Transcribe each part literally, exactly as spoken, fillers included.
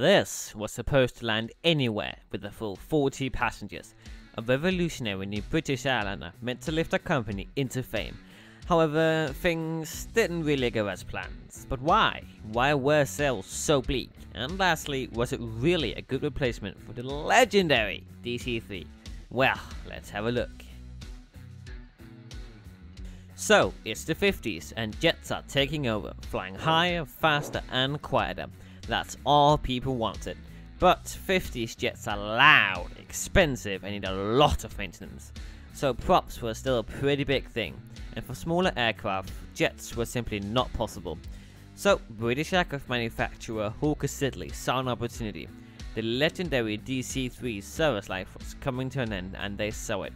This was supposed to land anywhere with a full forty passengers, a revolutionary new British airliner meant to lift a company into fame. However, things didn't really go as planned. But why? Why were sales so bleak? And lastly, was it really a good replacement for the legendary D C three? Well, let's have a look. So, it's the fifties and jets are taking over, flying higher, faster and quieter. That's all people wanted. But fifties jets are loud, expensive and need a lot of maintenance. So props were still a pretty big thing, and for smaller aircraft, jets were simply not possible. So British aircraft manufacturer Hawker Siddeley saw an opportunity. The legendary D C three's service life was coming to an end and they saw it.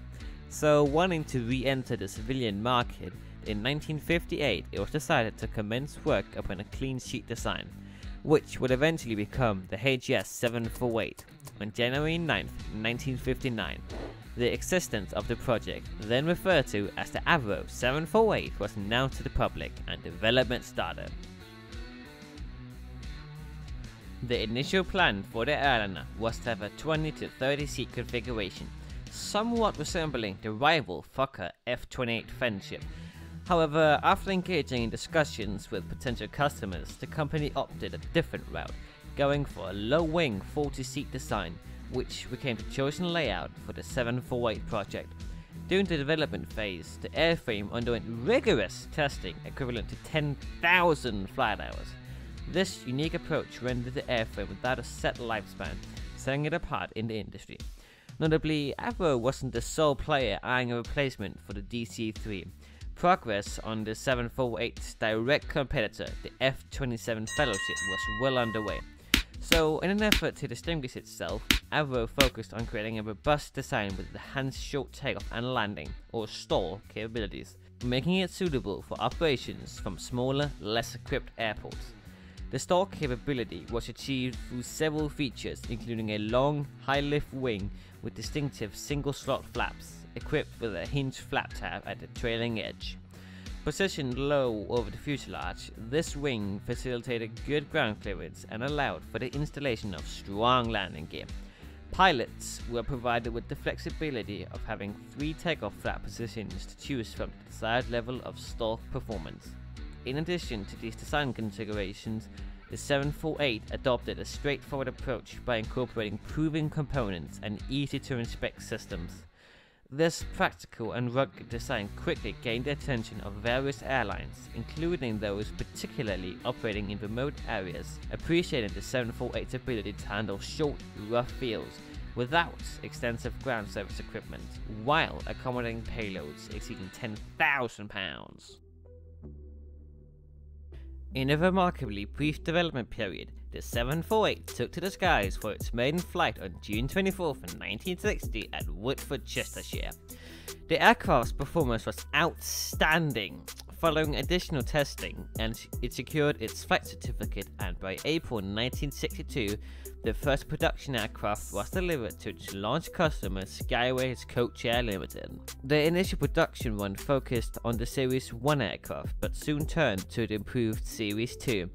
So wanting to re-enter the civilian market, in nineteen fifty-eight it was decided to commence work upon a clean sheet design, which would eventually become the H S seven forty-eight on January ninth nineteen fifty-nine. The existence of the project, then referred to as the Avro seven forty-eight, was announced to the public and development started. The initial plan for the airliner was to have a twenty to thirty seat configuration, somewhat resembling the rival Fokker F twenty-eight Friendship. However, after engaging in discussions with potential customers, the company opted a different route, going for a low-wing forty seat design, which became the chosen layout for the seven forty-eight project. During the development phase, the airframe underwent rigorous testing equivalent to ten thousand flight hours. This unique approach rendered the airframe without a set lifespan, setting it apart in the industry. Notably, Avro wasn't the sole player eyeing a replacement for the D C three. Progress on the seven forty-eight's direct competitor, the F twenty-seven Fellowship, was well underway. So, in an effort to distinguish itself, Avro focused on creating a robust design with the hands short takeoff and landing, or stall, capabilities, making it suitable for operations from smaller, less equipped airports. The stall capability was achieved through several features, including a long, high-lift wing with distinctive single-slot flaps, equipped with a hinged flap tab at the trailing edge. Positioned low over the fuselage, this wing facilitated good ground clearance and allowed for the installation of strong landing gear. Pilots were provided with the flexibility of having three takeoff flap positions to choose from the desired level of stall performance. In addition to these design considerations, the seven forty-eight adopted a straightforward approach by incorporating proven components and easy-to-inspect systems. This practical and rugged design quickly gained the attention of various airlines, including those particularly operating in remote areas, appreciating the seven forty-eight's ability to handle short, rough fields without extensive ground service equipment, while accommodating payloads exceeding ten thousand pounds. In a remarkably brief development period, the seven forty-eight took to the skies for its maiden flight on June twenty-fourth nineteen sixty at Woodford, Chestershire. The aircraft's performance was outstanding. Following additional testing, and it secured its flight certificate, and by April nineteen sixty-two, the first production aircraft was delivered to its launch customer Skyways Coach Air Limited. The initial production run focused on the Series one aircraft, but soon turned to the improved Series two.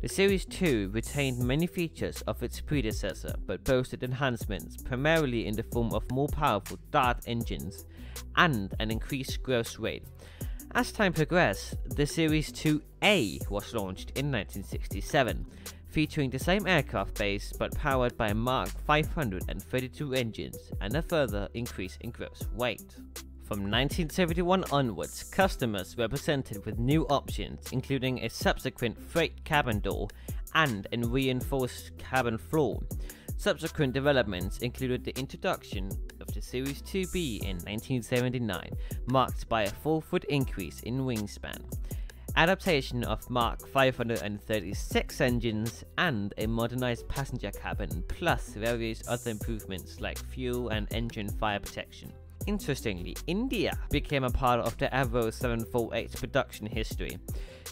The Series two retained many features of its predecessor, but boasted enhancements primarily in the form of more powerful Dart engines and an increased gross rate. As time progressed, the Series two A was launched in nineteen sixty-seven, featuring the same aircraft base but powered by Mark five hundred thirty-two engines and a further increase in gross weight. From nineteen seventy-one onwards, customers were presented with new options, including a subsequent freight cabin door and a reinforced cabin floor. Subsequent developments included the introduction of the Series two B in nineteen seventy-nine, marked by a four foot increase in wingspan, adaptation of Mark five hundred thirty-six engines, and a modernized passenger cabin, plus various other improvements like fuel and engine fire protection. Interestingly, India became a part of the Avro seven forty-eight's production history.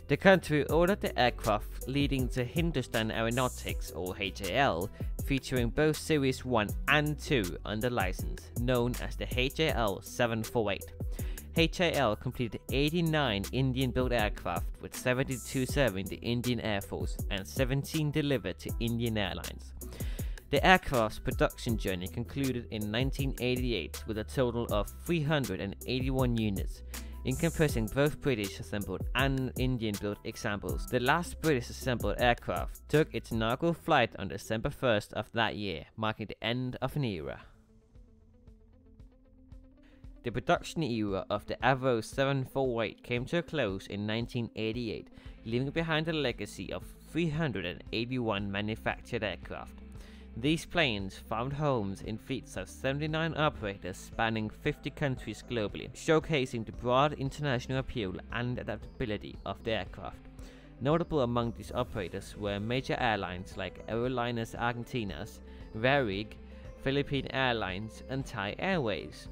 The country ordered the aircraft, leading to Hindustan Aeronautics, or H A L, featuring both Series one and two under license, known as the H A L seven forty-eight. H A L completed eighty-nine Indian-built aircraft with seventy-two serving the Indian Air Force and seventeen delivered to Indian Airlines. The aircraft's production journey concluded in nineteen eighty-eight with a total of three hundred eighty-one units, encompassing both British assembled and Indian-built examples. The last British assembled aircraft took its inaugural flight on December first of that year, marking the end of an era. The production era of the Avro seven forty-eight came to a close in nineteen eighty-eight, leaving behind a legacy of three hundred eighty-one manufactured aircraft. These planes found homes in fleets of seventy-nine operators spanning fifty countries globally, showcasing the broad international appeal and adaptability of the aircraft. Notable among these operators were major airlines like Aerolíneas Argentinas, Varig, Philippine Airlines, and Thai Airways.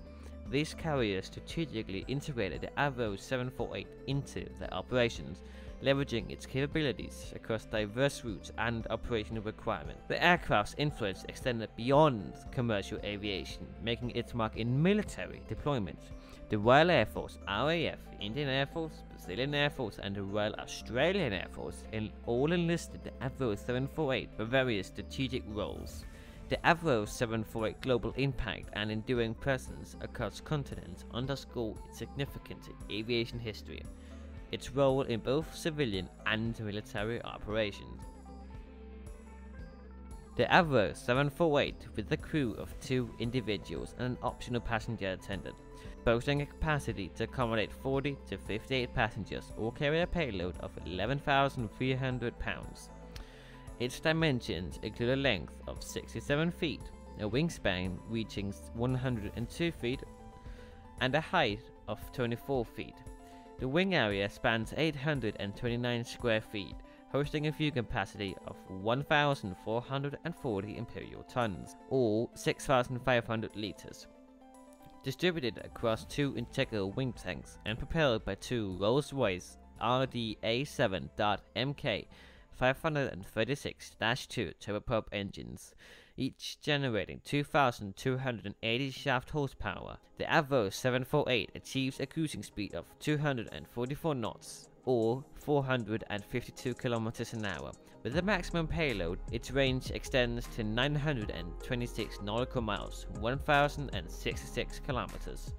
These carriers strategically integrated the Avro seven forty-eight into their operations, leveraging its capabilities across diverse routes and operational requirements. The aircraft's influence extended beyond commercial aviation, making its mark in military deployments. The Royal Air Force, R A F, Indian Air Force, Brazilian Air Force, and the Royal Australian Air Force all enlisted the Avro seven forty-eight for various strategic roles. The Avro seven forty-eight global impact and enduring presence across continents underscore its significance in aviation history, its role in both civilian and military operations. The Avro seven forty-eight, with a crew of two individuals and an optional passenger attendant, boasting a capacity to accommodate forty to fifty-eight passengers or carry a payload of eleven thousand three hundred pounds. Its dimensions include a length of sixty-seven feet, a wingspan reaching one hundred two feet, and a height of twenty-four feet. The wing area spans eight hundred twenty-nine square feet, hosting a fuel capacity of one thousand four hundred forty imperial tons, or six thousand five hundred liters, distributed across two integral wing tanks and propelled by two Rolls-Royce R D A seven M K five thirty-six dash two turboprop engines, each generating two thousand two hundred eighty shaft horsepower. The Avro seven forty-eight achieves a cruising speed of two hundred forty-four knots, or four hundred fifty-two kilometers an hour. With a maximum payload, its range extends to nine hundred twenty-six nautical miles, one thousand sixty-six kilometers.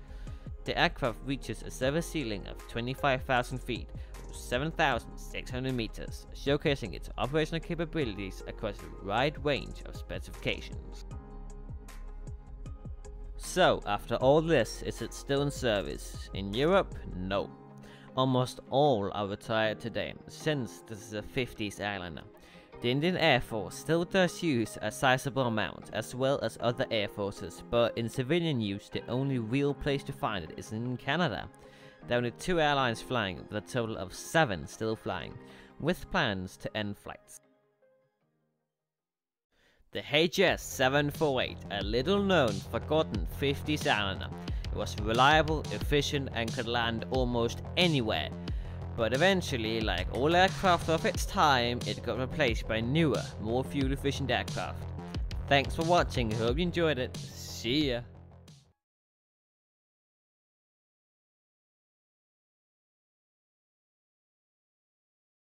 The aircraft reaches a service ceiling of twenty-five thousand feet, seven thousand six hundred meters, showcasing its operational capabilities across a wide range of specifications. So, after all this, is it still in service? In Europe? No. Almost all are retired today, since this is a fifties airliner. The Indian Air Force still does use a sizable amount, as well as other air forces, but in civilian use the only real place to find it is in Canada. There are only two airlines flying, with a total of seven still flying, with plans to end flights. The H S seven forty-eight, a little-known, forgotten fifties airliner. It was reliable, efficient, and could land almost anywhere. But eventually, like all aircraft of its time, it got replaced by newer, more fuel-efficient aircraft. Thanks for watching, hope you enjoyed it, see ya!